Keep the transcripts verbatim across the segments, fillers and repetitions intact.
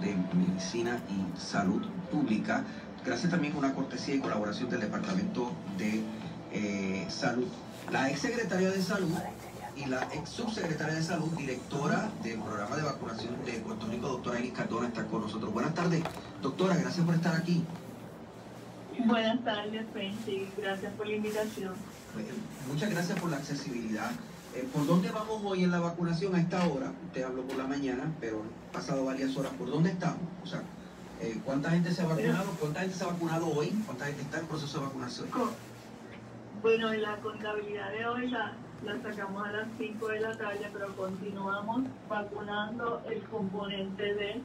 Times de Medicina y Salud Pública, gracias también a una cortesía y colaboración del Departamento de eh, Salud. La exsecretaria de Salud y la ex subsecretaria de Salud, directora del programa de vacunación de Puerto Rico, doctora Iris Cardona, está con nosotros. Buenas tardes, doctora, gracias por estar aquí. Buenas tardes, Francis, gracias por la invitación. Muchas gracias por la accesibilidad. ¿Por dónde vamos hoy en la vacunación a esta hora? Usted habló por la mañana, pero han pasado varias horas. ¿Por dónde estamos? O sea, ¿cuánta gente se ha vacunado? ¿Cuánta gente se ha vacunado hoy? ¿Cuánta gente está en proceso de vacunación? Bueno, la contabilidad de hoy la, la sacamos a las cinco de la tarde, pero continuamos vacunando el componente de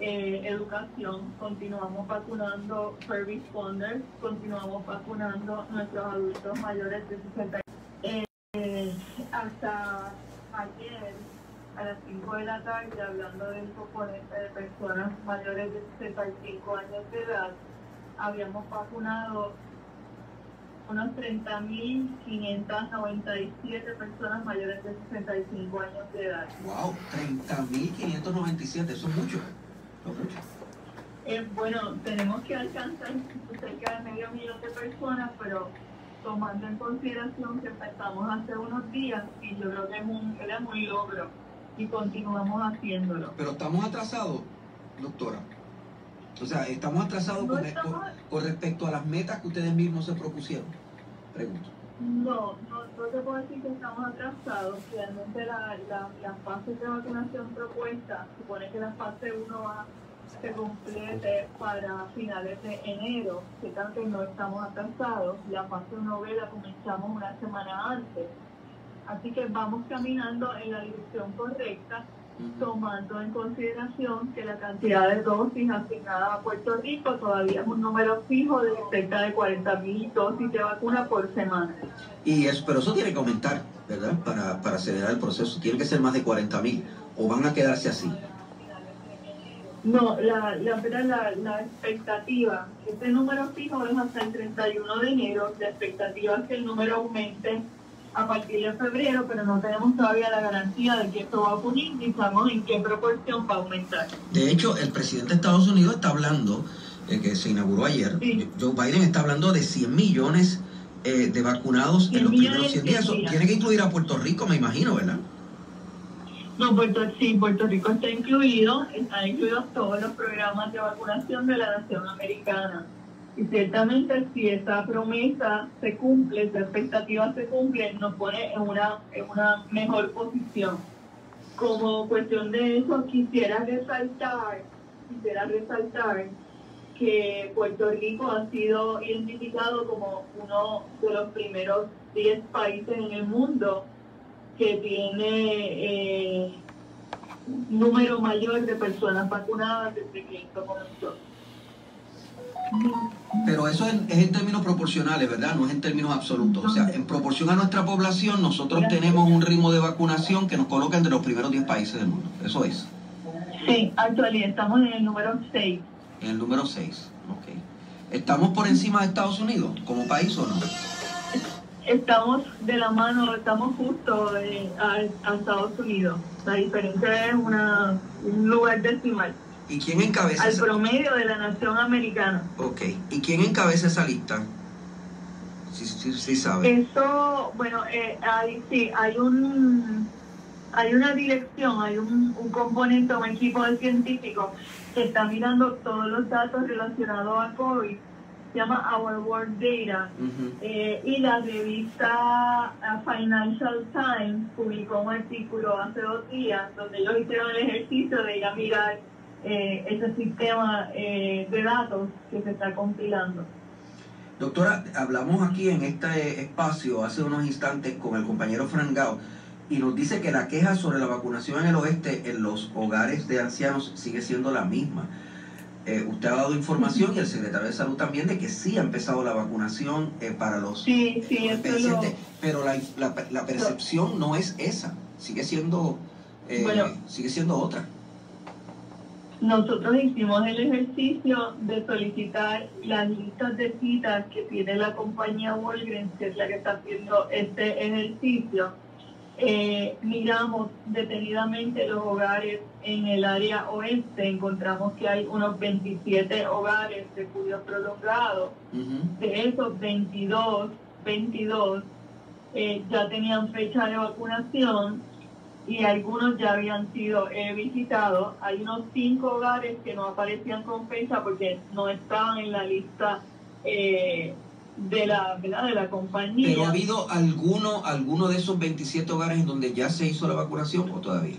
eh, educación, continuamos vacunando first responders, continuamos vacunando nuestros adultos mayores de sesenta. Eh, hasta ayer a las cinco de la tarde, hablando del componente de personas mayores de sesenta y cinco años de edad, habíamos vacunado unos treinta mil quinientas noventa y siete personas mayores de sesenta y cinco años de edad. ¡Wow! treinta mil quinientas noventa y siete, eso es mucho. No mucho. Eh, bueno, tenemos que alcanzar cerca de medio millón de personas, pero tomando en consideración que empezamos hace unos días y yo creo que es un, era muy logro y continuamos haciéndolo. Pero estamos atrasados, doctora. O sea, estamos atrasados no con, estamos... El, con, con respecto a las metas que ustedes mismos se propusieron. Pregunto. No, no, no te puedo decir que estamos atrasados. Realmente la, la, las fases de vacunación propuestas, supone que la fase uno A se complete para finales de enero, que tanto no estamos atrasados. La fase uno B la comenzamos una semana antes, así que vamos caminando en la dirección correcta, tomando en consideración que la cantidad de dosis asignada a Puerto Rico todavía es un número fijo de cerca de cuarenta mil dosis de vacuna por semana. Y eso, pero eso tiene que aumentar, ¿verdad? Para, para acelerar el proceso, tiene que ser más de cuarenta mil, o van a quedarse así. No, la, la, la, la expectativa, este número fijo es hasta el treinta y uno de enero, la expectativa es que el número aumente a partir de febrero, pero no tenemos todavía la garantía de que esto va a ocurrir, ni sabemos en qué proporción va a aumentar. De hecho, el presidente de Estados Unidos está hablando, eh, que se inauguró ayer, sí. Joe Biden está hablando de cien millones eh, de vacunados en los primeros cien días. Eso tiene que incluir a Puerto Rico, me imagino, ¿verdad? No, Puerto, sí, Puerto Rico está incluido, están incluidos todos los programas de vacunación de la nación americana. Y ciertamente si esa promesa se cumple, esa expectativa se cumple, nos pone en una, en una mejor posición. Como cuestión de eso, quisiera resaltar, quisiera resaltar que Puerto Rico ha sido identificado como uno de los primeros diez países en el mundo que tiene eh, número mayor de personas vacunadas desde que esto comenzó. Pero eso es, es en términos proporcionales, ¿verdad? No es en términos absolutos. O sea, en proporción a nuestra población, nosotros tenemos un ritmo de vacunación que nos coloca entre los primeros diez países del mundo. Eso es. Sí, actualmente estamos en el número seis. En el número seis, ok. ¿Estamos por encima de Estados Unidos como país o no? Estamos de la mano, estamos justo eh, a, a Estados Unidos. La diferencia es una, un lugar decimal. ¿Y quién encabeza? Al promedio de la nación americana. Ok. ¿Y quién encabeza esa lista? Sí, sí, sí sabe. Eso, bueno, eh, hay, sí, hay un, hay una dirección, hay un, un componente, un equipo de científicos que está mirando todos los datos relacionados a COVID. Se llama Our World Data, uh-huh. eh, y la revista Financial Times publicó un artículo hace dos días donde ellos hicieron el ejercicio de ir a mirar eh, ese sistema eh, de datos que se está compilando. Doctora, hablamos aquí en este espacio hace unos instantes con el compañero Frank Gau y nos dice que la queja sobre la vacunación en el oeste en los hogares de ancianos sigue siendo la misma. Eh, usted ha dado información y el secretario de Salud también de que sí ha empezado la vacunación eh, para los, sí, sí, eh, los pacientes, lo... pero la, la, la percepción no es esa, sigue siendo, eh, bueno, sigue siendo otra. Nosotros hicimos el ejercicio de solicitar las listas de citas que tiene la compañía Walgreens, que es la que está haciendo este ejercicio, Eh, miramos detenidamente los hogares en el área oeste, encontramos que hay unos veintisiete hogares de cuidados prolongados. Uh-huh. De esos veintidós, veintidós eh, ya tenían fecha de vacunación y algunos ya habían sido eh, visitados. Hay unos cinco hogares que no aparecían con fecha porque no estaban en la lista eh, de la, ¿verdad?, de la compañía. ¿Pero ha habido alguno, alguno de esos veintisiete hogares en donde ya se hizo la vacunación o todavía?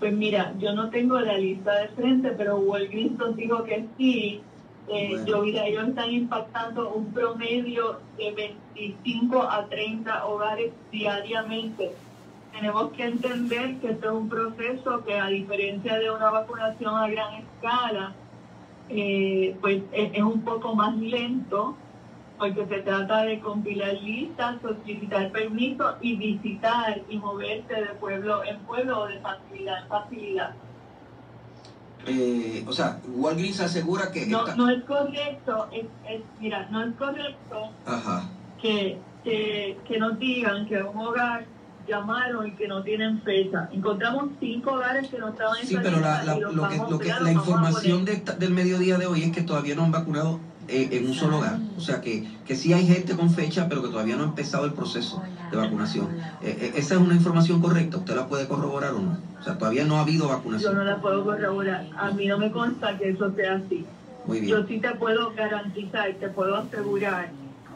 Pues mira, yo no tengo la lista de frente, pero Walgreens nos dijo que sí. Eh, bueno. Yo mira, ellos están impactando un promedio de veinticinco a treinta hogares diariamente. Tenemos que entender que esto es un proceso que, a diferencia de una vacunación a gran escala, Eh, pues es, es un poco más lento, porque se trata de compilar listas, solicitar permisos y visitar y moverse de pueblo en pueblo o de facilidad en facilidad. Eh, o sea, Walgreens asegura que... No, esta... no es correcto, es, es, mira, no es correcto Ajá. Que, que, que nos digan que un hogar llamaron y que no tienen fecha. Encontramos cinco hogares que no estaban en... Sí, pero la, la, lo que, lo que, la información de esta, del mediodía de hoy es que todavía no han vacunado eh, en un solo hogar. O sea, que, que sí hay gente con fecha, pero que todavía no ha empezado el proceso de vacunación. Eh, eh, ¿Esa es una información correcta? ¿Usted la puede corroborar o no? O sea, todavía no ha habido vacunación. Yo no la puedo corroborar. A mí no me consta que eso sea así. Muy bien. Yo sí te puedo garantizar, te puedo asegurar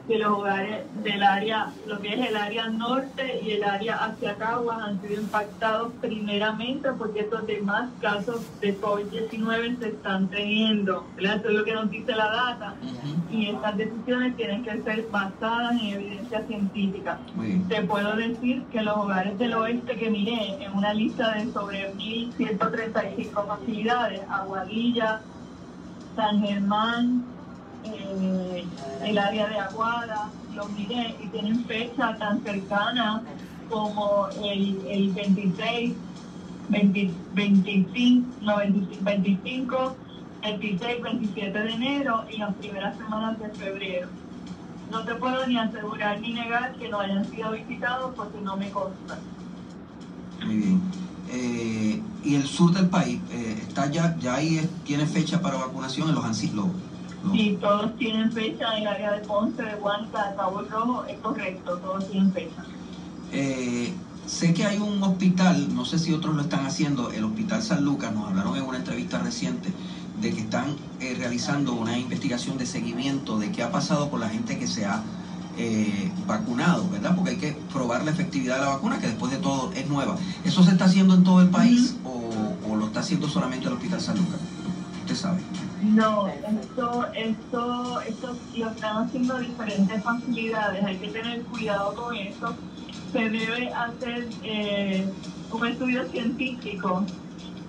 que los hogares del área, lo que es el área norte y el área hacia Caguas, han sido impactados primeramente porque estos demás casos de COVID diecinueve se están teniendo, ¿verdad? Eso es lo que nos dice la data. Uh-huh. Y estas decisiones tienen que ser basadas en evidencia científica. Te puedo decir que los hogares del oeste que miré, en una lista de sobre mil ciento treinta y cinco facilidades, Aguadilla, San Germán, Eh, el área de Aguada, los miré y tienen fecha tan cercana como el, el veintiséis, veinticinco, veintisiete de enero y las primeras semanas de febrero. No te puedo ni asegurar ni negar que no hayan sido visitados porque no me consta. Muy bien. Eh, ¿Y el sur del país? Eh, está ya, ya ahí tiene fecha para vacunación en los ancilos. Sí, todos tienen fecha en el área de Ponce, de Guánica, de Cabo Rojo, es correcto, todos tienen fecha. Eh, sé que hay un hospital, no sé si otros lo están haciendo, el Hospital San Lucas, nos hablaron en una entrevista reciente de que están eh, realizando una investigación de seguimiento de qué ha pasado con la gente que se ha eh, vacunado, ¿verdad? Porque hay que probar la efectividad de la vacuna, que después de todo es nueva. ¿Eso se está haciendo en todo el país mm-hmm. o, o lo está haciendo solamente el Hospital San Lucas? Usted sabe. No, esto, esto, esto lo están haciendo diferentes facilidades, hay que tener cuidado con eso. Se debe hacer eh, un estudio científico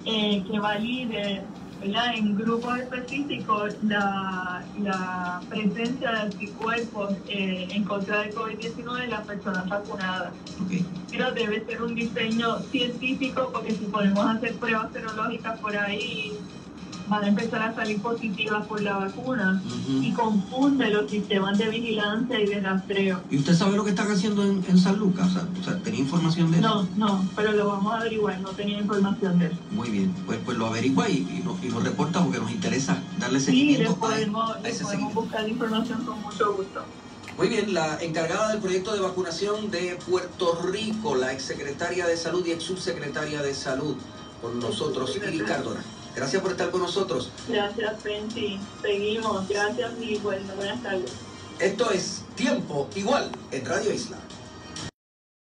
eh, que valide, ¿verdad?, en grupos específicos la, la presencia de anticuerpos eh, en contra del COVID diecinueve en las personas vacunadas. Okay. Pero debe ser un diseño científico porque si podemos hacer pruebas serológicas por ahí, van a empezar a salir positivas por la vacuna uh-huh. y confunde los sistemas de vigilancia y de rastreo. ¿Y usted sabe lo que están haciendo en, en San Lucas? O sea, o sea, ¿tenía información de eso? No, no, pero lo vamos a averiguar, no tenía información de eso. Muy bien, pues pues lo averigua y, y, nos, y nos reporta porque nos interesa darle seguimiento. Sí, les podemos, a, a les podemos buscar información con mucho gusto. Muy bien, la encargada del proyecto de vacunación de Puerto Rico, la exsecretaria de Salud y exsubsecretaria de Salud, con nosotros, Iris Cardona. Gracias por estar con nosotros. Gracias, Pensi. Seguimos. Gracias, mi bueno. Buenas tardes. Esto es Tiempo Igual en Radio Isla.